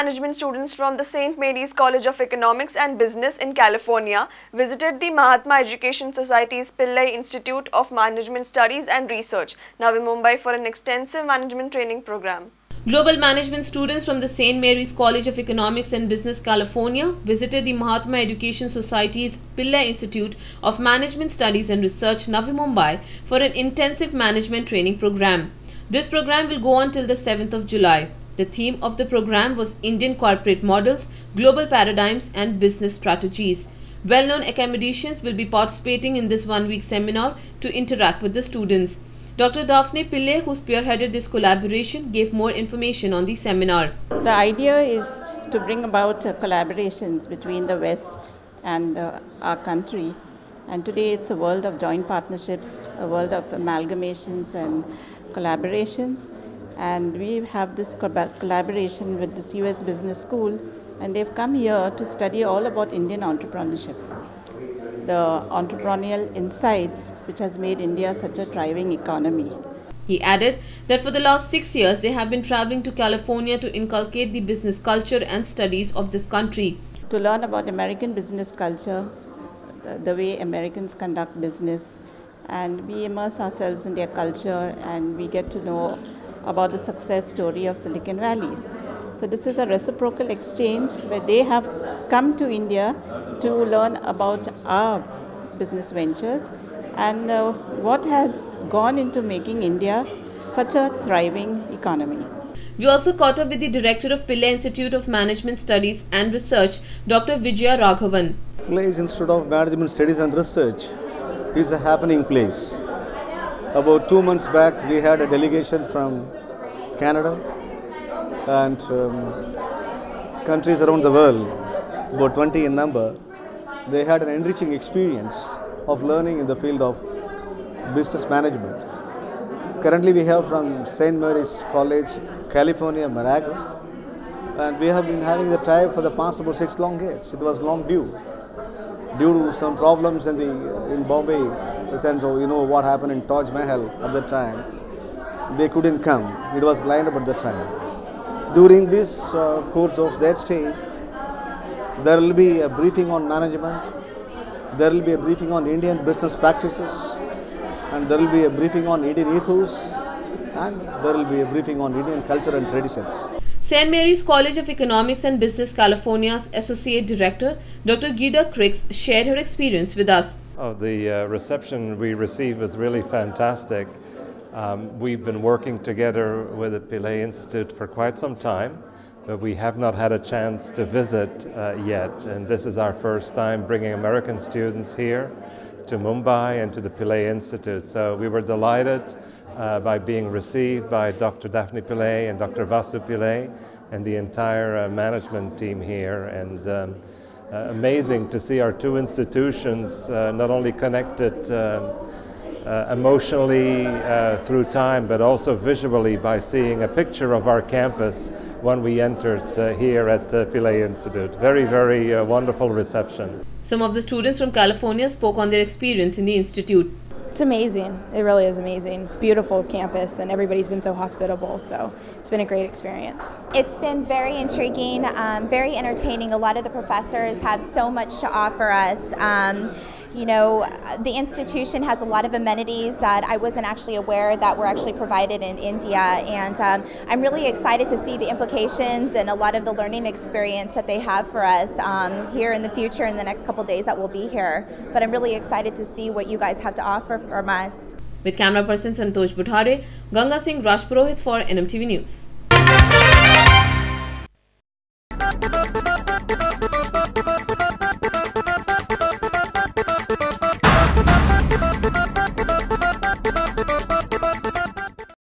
management students from the St. Mary's College of Economics and Business in California visited the Mahatma Education Society's Pillai Institute of Management Studies and Research, Navi Mumbai, for an extensive management training program. Global management students from the St. Mary's College of Economics and Business, California, visited the Mahatma Education Society's Pillai Institute of Management Studies and Research, Navi Mumbai, for an intensive management training program. This program will go on till the 7th of July. The theme of the program was Indian corporate models, global paradigms and business strategies. Well-known academicians will be participating in this one-week seminar to interact with the students. Dr. Daphne Pillai, who spearheaded this collaboration, gave more information on the seminar. The idea is to bring about collaborations between the West and our country. And today it's a world of joint partnerships, a world of amalgamations and collaborations. And we have this collaboration with this US Business School, and they've come here to study all about Indian entrepreneurship, the entrepreneurial insights which has made India such a thriving economy. He added that for the last 6 years, they have been traveling to California to inculcate the business culture and studies of this country. To learn about American business culture, the way Americans conduct business, and we immerse ourselves in their culture and we get to know about the success story of Silicon Valley. So this is a reciprocal exchange where they have come to India to learn about our business ventures and what has gone into making India such a thriving economy. We also caught up with the director of Pillai Institute of Management Studies and Research, Dr. Vijaya Raghavan. Pillai Institute of Management Studies and Research is a happening place. About 2 months back, we had a delegation from Canada and countries around the world, about 20 in number. They had an enriching experience of learning in the field of business management. Currently, we have from St. Mary's College, California, Morago, and we have been having the tribe for the past about 6 long years. It was long due to some problems in Bombay. And so, you know what happened in Taj Mahal at the time. They couldn't come. It was lined up at the time. During this course of their stay, there will be a briefing on management, there will be a briefing on Indian business practices, and there will be a briefing on Indian ethos, and there will be a briefing on Indian culture and traditions. St. Mary's College of Economics and Business, California's Associate Director, Dr. Guido Krickx, shared her experience with us. Oh, the reception we received was really fantastic. We've been working together with the Pillai Institute for quite some time, but we have not had a chance to visit yet. And this is our first time bringing American students here to Mumbai and to the Pillai Institute. So we were delighted by being received by Dr. Daphne Pillai and Dr. Vasu Pillai and the entire management team here. And amazing to see our two institutions not only connected emotionally through time, but also visually by seeing a picture of our campus when we entered here at the Pillai Institute. Very, very wonderful reception. Some of the students from California spoke on their experience in the institute. It's amazing. It really is amazing. It's a beautiful campus and everybody's been so hospitable, so it's been a great experience. It's been very intriguing, very entertaining. A lot of the professors have so much to offer us. You know, the institution has a lot of amenities that I wasn't actually aware that were actually provided in India, and I'm really excited to see the implications and a lot of the learning experience that they have for us here in the future in the next couple days that we'll be here. But I'm really excited to see what you guys have to offer from us. With camera person Santosh Bhuthare, Ganga Singh Rajpurohit for NMTV News.